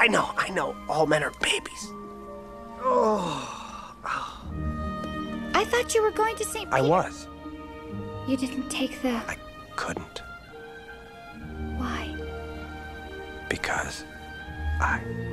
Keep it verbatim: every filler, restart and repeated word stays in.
I know, I know. All men are babies. Oh. oh. I thought you were going to Saint Peter's. I was. You didn't take the... I couldn't. Why? Because I...